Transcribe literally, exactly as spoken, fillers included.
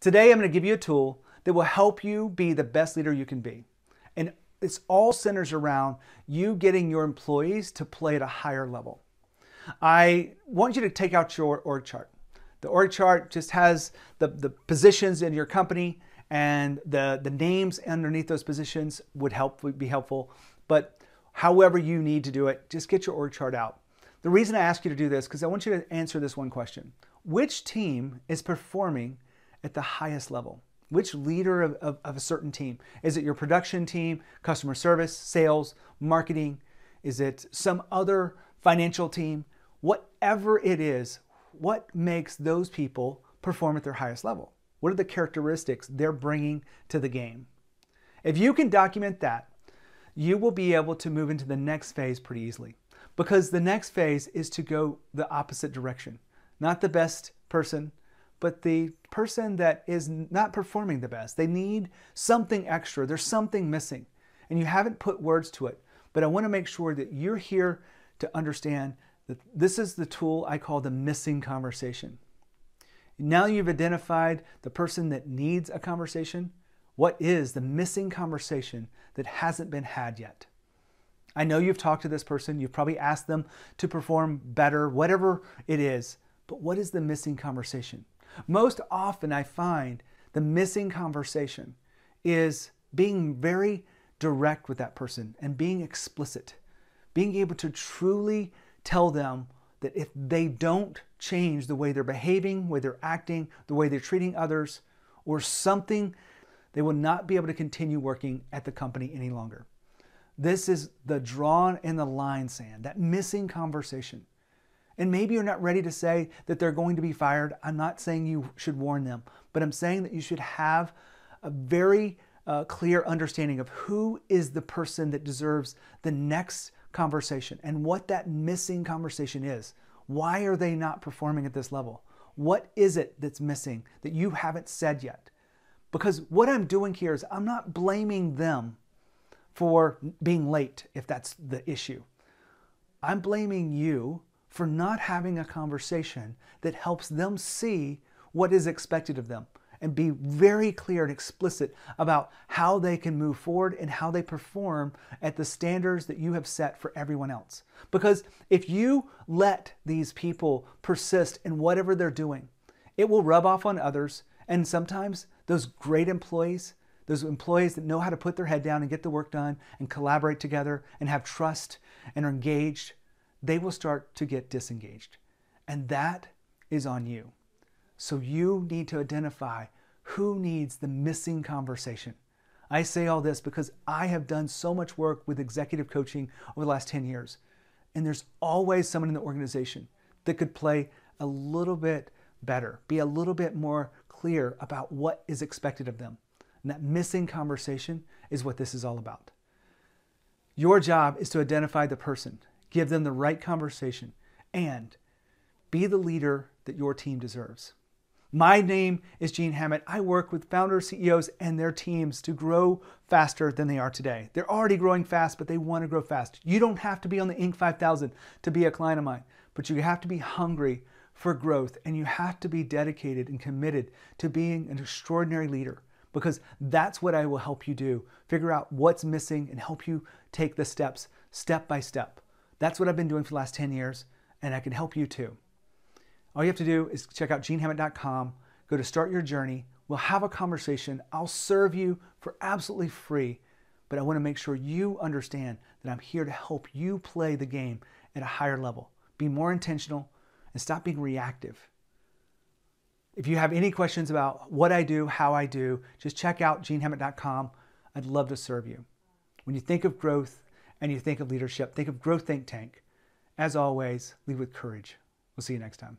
Today, I'm going to give you a tool that will help you be the best leader you can be. And it's all centers around you getting your employees to play at a higher level. I want you to take out your org chart. The org chart just has the, the positions in your company, and the, the names underneath those positions would help would be helpful. But however you need to do it, just get your org chart out. The reason I ask you to do this, because I want you to answer this one question. Which team is performing at the highest level? Which leader of, of, of a certain team? Is it your production team, customer service, sales, marketing? Is it some other financial team? Whatever it is, what makes those people perform at their highest level? What are the characteristics they're bringing to the game? If you can document that, you will be able to move into the next phase pretty easily, because the next phase is to go the opposite direction. Not the best person, but the person that is not performing the best. They need something extra. There's something missing, and you haven't put words to it. But I want to make sure that you're here to understand that this is the tool I call the missing conversation. Now you've identified the person that needs a conversation. What is the missing conversation that hasn't been had yet? I know you've talked to this person. You've probably asked them to perform better, whatever it is. But what is the missing conversation? Most often I find the missing conversation is being very direct with that person and being explicit, being able to truly tell them that if they don't change the way they're behaving, the way they're acting, the way they're treating others or something, they will not be able to continue working at the company any longer. This is the drawn in the line sand, that missing conversation. And maybe you're not ready to say that they're going to be fired. I'm not saying you should warn them, but I'm saying that you should have a very uh, clear understanding of who is the person that deserves the next conversation and what that missing conversation is. Why are they not performing at this level? What is it that's missing that you haven't said yet? Because what I'm doing here is I'm not blaming them for being late if that's the issue. I'm blaming you for not having a conversation that helps them see what is expected of them and be very clear and explicit about how they can move forward and how they perform at the standards that you have set for everyone else. Because if you let these people persist in whatever they're doing, it will rub off on others. And sometimes those great employees, those employees that know how to put their head down and get the work done and collaborate together and have trust and are engaged, they will start to get disengaged. And that is on you. So you need to identify who needs the missing conversation. I say all this because I have done so much work with executive coaching over the last ten years. And there's always someone in the organization that could play a little bit better, be a little bit more clear about what is expected of them. And that missing conversation is what this is all about. Your job is to identify the person, give them the right conversation, and be the leader that your team deserves. My name is Gene Hammett. I work with founders, C E Os, and their teams to grow faster than they are today. They're already growing fast, but they want to grow fast. You don't have to be on the Inc five thousand to be a client of mine, but you have to be hungry for growth, and you have to be dedicated and committed to being an extraordinary leader, because that's what I will help you do. Figure out what's missing and help you take the steps, step by step. That's what I've been doing for the last ten years, and I can help you too. All you have to do is check out gene hammett dot com, go to Start Your Journey. We'll have a conversation. I'll serve you for absolutely free, but I want to make sure you understand that I'm here to help you play the game at a higher level. Be more intentional and stop being reactive. If you have any questions about what I do, how I do, just check out gene hammett dot com. I'd love to serve you. When you think of growth, and you think of leadership, think of Growth Think Tank. As always, lead with courage. We'll see you next time.